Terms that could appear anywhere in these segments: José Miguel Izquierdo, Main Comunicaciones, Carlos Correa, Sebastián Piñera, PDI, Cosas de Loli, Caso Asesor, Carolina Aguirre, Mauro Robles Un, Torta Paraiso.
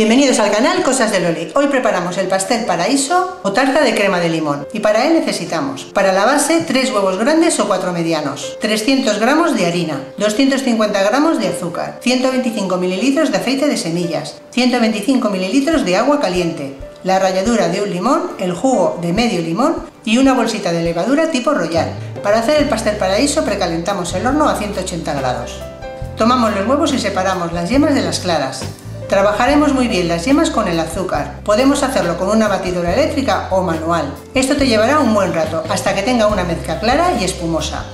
Bienvenidos al canal Cosas de Loli. Hoy preparamos el pastel paraíso o tarta de crema de limón. Y para él necesitamos, para la base, 3 huevos grandes o 4 medianos, 300 gramos de harina, 250 gramos de azúcar, 125 mililitros de aceite de semillas, 125 mililitros de agua caliente, la ralladura de un limón, el jugo de medio limón y una bolsita de levadura tipo royal. Para hacer el pastel paraíso precalentamos el horno a 180 grados. Tomamos los huevos y separamos las yemas de las claras. Trabajaremos muy bien las yemas con el azúcar. Podemos hacerlo con una batidora eléctrica o manual. Esto te llevará un buen rato, hasta que tenga una mezcla clara y espumosa.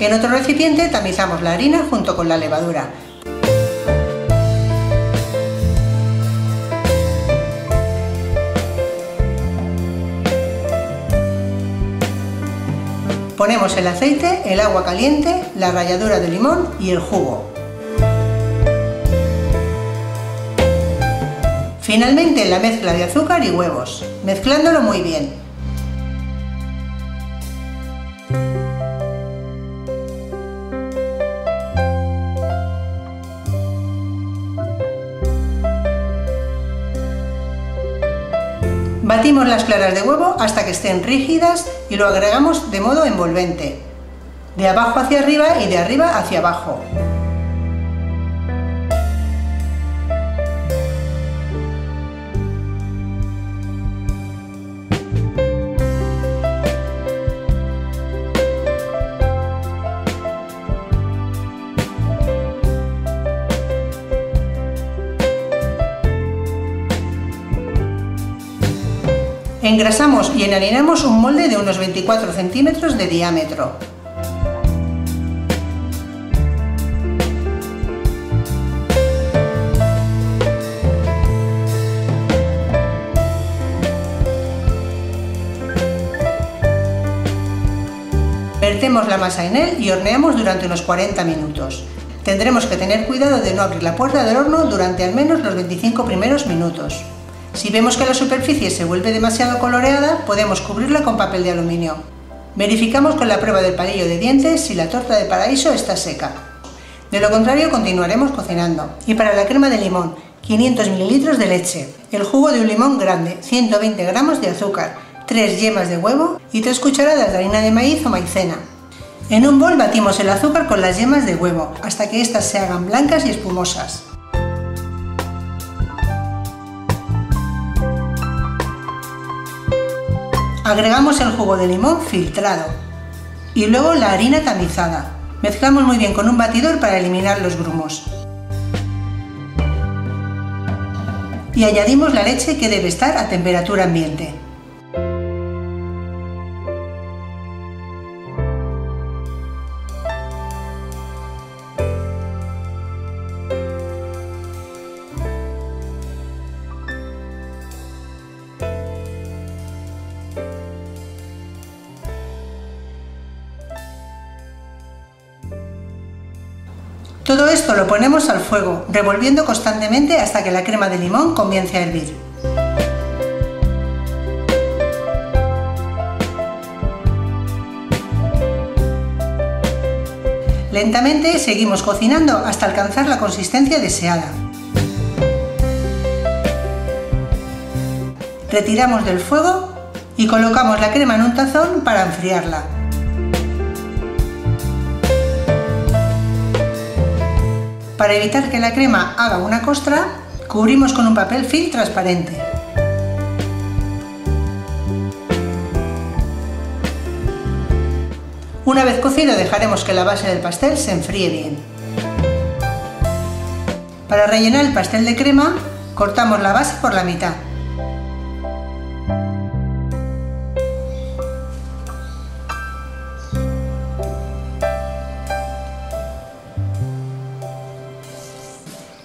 En otro recipiente tamizamos la harina junto con la levadura. Ponemos el aceite, el agua caliente, la ralladura de limón y el jugo. Finalmente la mezcla de azúcar y huevos, mezclándolo muy bien. Batimos las claras de huevo hasta que estén rígidas y lo agregamos de modo envolvente, de abajo hacia arriba y de arriba hacia abajo. Engrasamos y enharinamos un molde de unos 24 centímetros de diámetro. Vertemos la masa en él y horneamos durante unos 40 minutos. Tendremos que tener cuidado de no abrir la puerta del horno durante al menos los 25 primeros minutos. Si vemos que la superficie se vuelve demasiado coloreada, podemos cubrirla con papel de aluminio. Verificamos con la prueba del palillo de dientes si la torta de paraíso está seca. De lo contrario, continuaremos cocinando. Y para la crema de limón, 500 ml de leche, el jugo de un limón grande, 120 gramos de azúcar, 3 yemas de huevo y 3 cucharadas de harina de maíz o maicena. En un bol batimos el azúcar con las yemas de huevo, hasta que éstas se hagan blancas y espumosas. Agregamos el jugo de limón filtrado y luego la harina tamizada. Mezclamos muy bien con un batidor para eliminar los grumos. Y añadimos la leche, que debe estar a temperatura ambiente. Todo esto lo ponemos al fuego, revolviendo constantemente hasta que la crema de limón comience a hervir. Lentamente seguimos cocinando hasta alcanzar la consistencia deseada. Retiramos del fuego y colocamos la crema en un tazón para enfriarla. Para evitar que la crema haga una costra, cubrimos con un papel film transparente. Una vez cocido, dejaremos que la base del pastel se enfríe bien. Para rellenar el pastel de crema, cortamos la base por la mitad.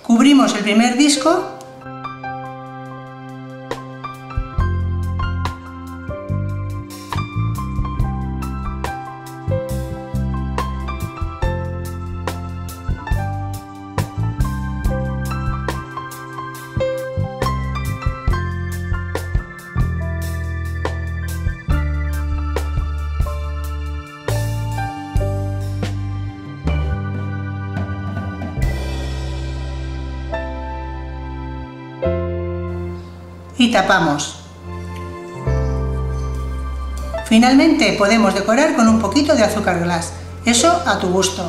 Cubrimos el primer disco y tapamos. Finalmente podemos decorar con un poquito de azúcar glas, eso a tu gusto.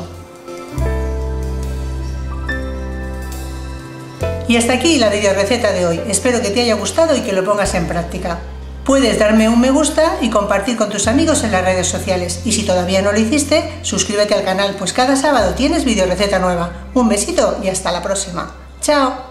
Y hasta aquí la videoreceta de hoy, espero que te haya gustado y que lo pongas en práctica. Puedes darme un me gusta y compartir con tus amigos en las redes sociales. Y si todavía no lo hiciste, suscríbete al canal, pues cada sábado tienes videoreceta nueva. Un besito y hasta la próxima. ¡Chao!